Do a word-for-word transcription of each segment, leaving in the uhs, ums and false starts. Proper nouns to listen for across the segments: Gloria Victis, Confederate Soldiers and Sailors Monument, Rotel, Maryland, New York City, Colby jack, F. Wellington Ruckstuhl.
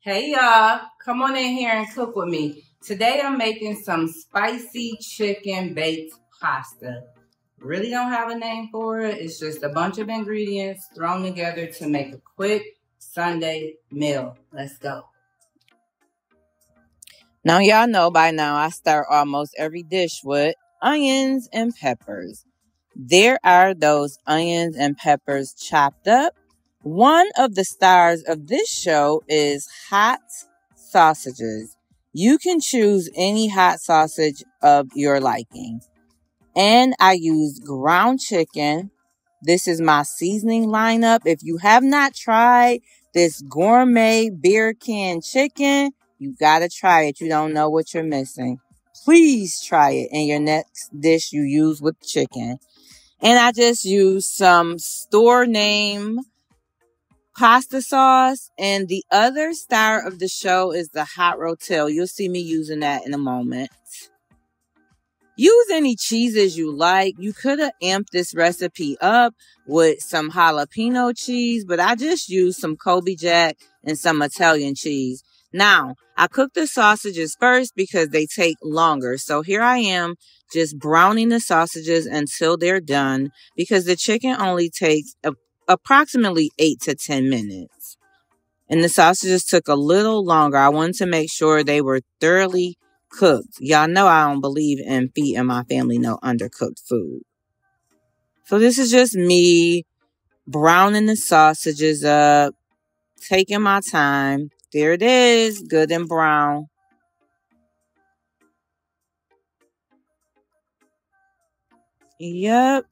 Hey y'all, come on in here and cook with me. Today I'm making some spicy chicken baked pasta. Really don't have a name for it. It's just a bunch of ingredients thrown together to make a quick Sunday meal. Let's go. Now y'all know by now I start almost every dish with onions and peppers. There are those onions and peppers chopped up. One of the stars of this show is hot sausages. You can choose any hot sausage of your liking. And I use ground chicken. This is my seasoning lineup. If you have not tried this gourmet beer can chicken, you gotta try it. You don't know what you're missing. Please try it in your next dish you use with chicken. And I just use some store name pasta sauce, and the other star of the show is the hot Rotel. You'll see me using that in a moment. Use any cheeses you like. You could have amped this recipe up with some jalapeno cheese, but I just used some Colby Jack and some Italian cheese. Now, I cooked the sausages first because they take longer. So here I am just browning the sausages until they're done because the chicken only takes a approximately eight to ten minutes. And the sausages took a little longer. I wanted to make sure they were thoroughly cooked. Y'all know I don't believe in feeding my family no undercooked food. So this is just me browning the sausages up, taking my time. There it is, good and brown. Yep.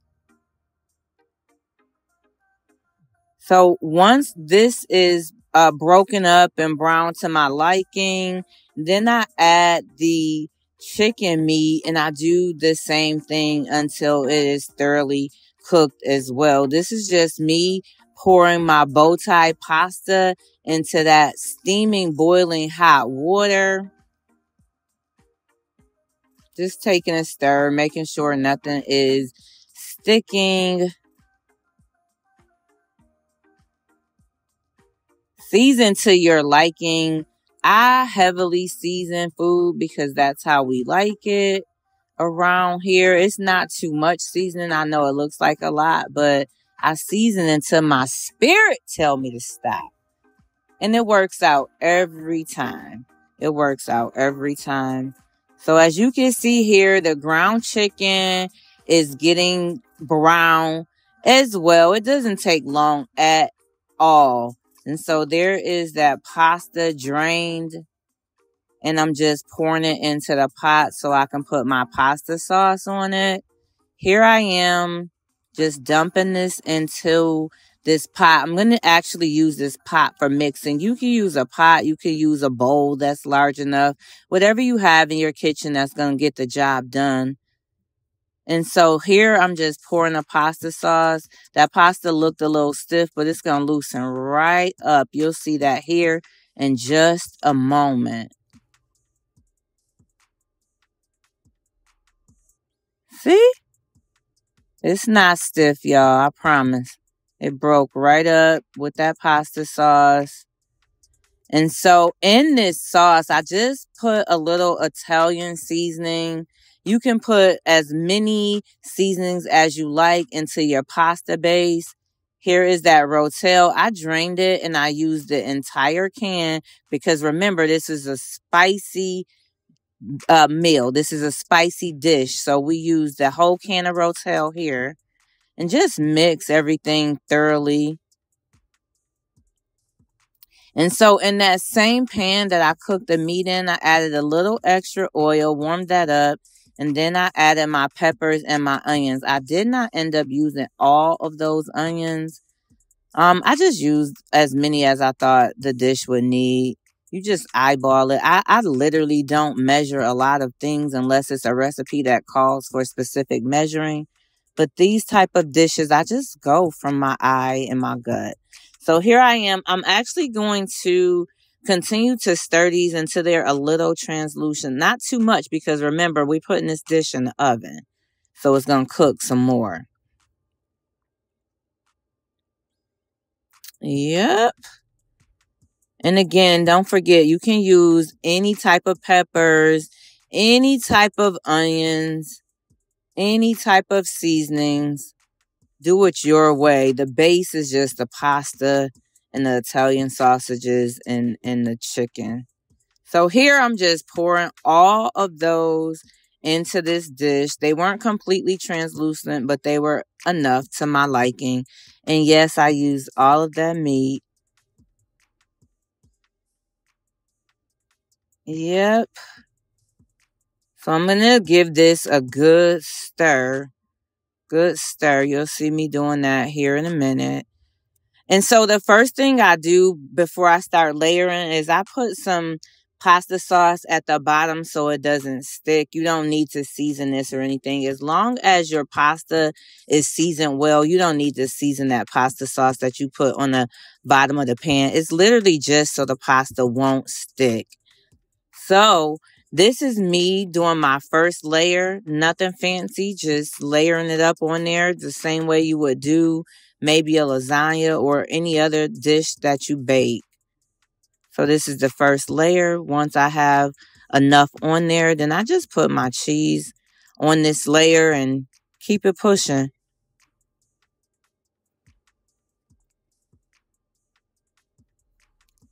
So once this is uh, broken up and brown to my liking, then I add the chicken meat and I do the same thing until it is thoroughly cooked as well. This is just me pouring my bow tie pasta into that steaming, boiling hot water. Just taking a stir, making sure nothing is sticking. Season to your liking. I heavily season food because that's how we like it around here. It's not too much seasoning. I know it looks like a lot, but I season until my spirit tells me to stop. And it works out every time. It works out every time. So as you can see here, the ground chicken is getting brown as well. It doesn't take long at all. And so there is that pasta drained, and I'm just pouring it into the pot so I can put my pasta sauce on it. Here I am just dumping this into this pot. I'm going to actually use this pot for mixing. You can use a pot. You can use a bowl that's large enough. Whatever you have in your kitchen that's going to get the job done. And so here I'm just pouring the pasta sauce. That pasta looked a little stiff, but it's going to loosen right up. You'll see that here in just a moment. See? It's not stiff, y'all. I promise. It broke right up with that pasta sauce. And so in this sauce, I just put a little Italian seasoning. You can put as many seasonings as you like into your pasta base. Here is that Rotel. I drained it and I used the entire can because remember, this is a spicy uh, meal. This is a spicy dish. So we use the whole can of Rotel here and just mix everything thoroughly. And so in that same pan that I cooked the meat in, I added a little extra oil, warmed that up. And then I added my peppers and my onions. I did not end up using all of those onions. Um, I just used as many as I thought the dish would need. You just eyeball it. I, I literally don't measure a lot of things unless it's a recipe that calls for specific measuring. But these type of dishes, I just go from my eye and my gut. So here I am. I'm actually going to continue to stir these until they're a little translucent. Not too much because remember, we're putting this dish in the oven. So it's going to cook some more. Yep. And again, don't forget, you can use any type of peppers, any type of onions, any type of seasonings. Do it your way. The base is just the pasta and the Italian sausages and, and the chicken. So here I'm just pouring all of those into this dish. They weren't completely translucent, but they were enough to my liking. And yes, I used all of that meat. Yep. So I'm going to give this a good stir. Good stir. You'll see me doing that here in a minute. And so the first thing I do before I start layering is I put some pasta sauce at the bottom so it doesn't stick. You don't need to season this or anything. As long as your pasta is seasoned well, you don't need to season that pasta sauce that you put on the bottom of the pan. It's literally just so the pasta won't stick. So this is me doing my first layer. Nothing fancy, just layering it up on there the same way you would do maybe a lasagna or any other dish that you bake. So this is the first layer. Once I have enough on there, then I just put my cheese on this layer and keep it pushing.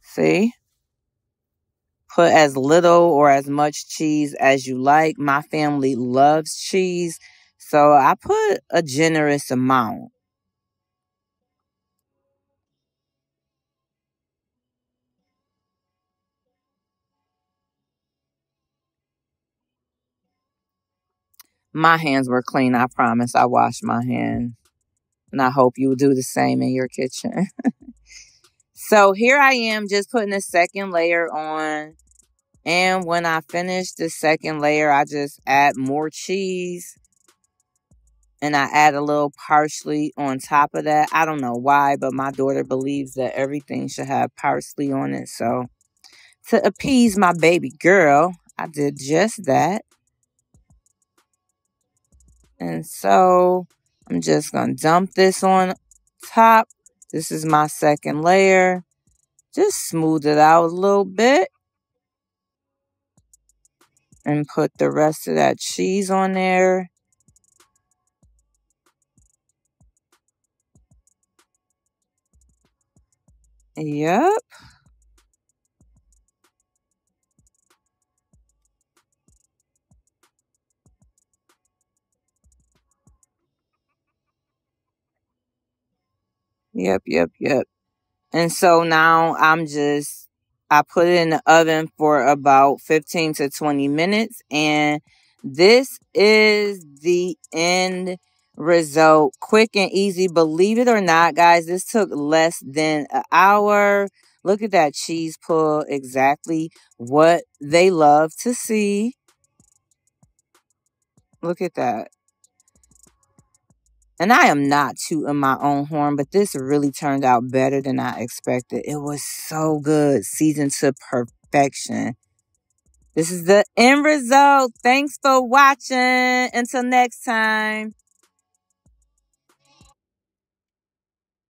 See? Put as little or as much cheese as you like. My family loves cheese, so I put a generous amount. My hands were clean, I promise. I washed my hands. And I hope you will do the same in your kitchen. So here I am just putting a second layer on. And when I finish the second layer, I just add more cheese. And I add a little parsley on top of that. I don't know why, but my daughter believes that everything should have parsley on it. So to appease my baby girl, I did just that. And so I'm just going to dump this on top. This is my second layer. Just smooth it out a little bit. And put the rest of that cheese on there. Yep. Yep, yep, yep. And so now I'm just, I put it in the oven for about fifteen to twenty minutes. And this is the end result. Quick and easy. Believe it or not, guys, this took less than an hour. Look at that cheese pull. Exactly what they love to see. Look at that. And I am not tooting my own horn, but this really turned out better than I expected. It was so good, seasoned to perfection. This is the end result. Thanks for watching. Until next time.